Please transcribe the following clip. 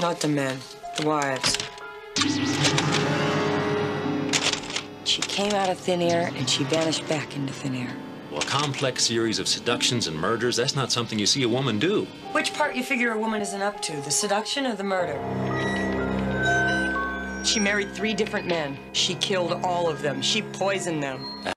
Not the men, the wives. She came out of thin air and she vanished back into thin air. Well, a complex series of seductions and murders, that's not something you see a woman do. Which part you figure a woman isn't up to, the seduction or the murder? She married 3 different men. She killed all of them. She poisoned them.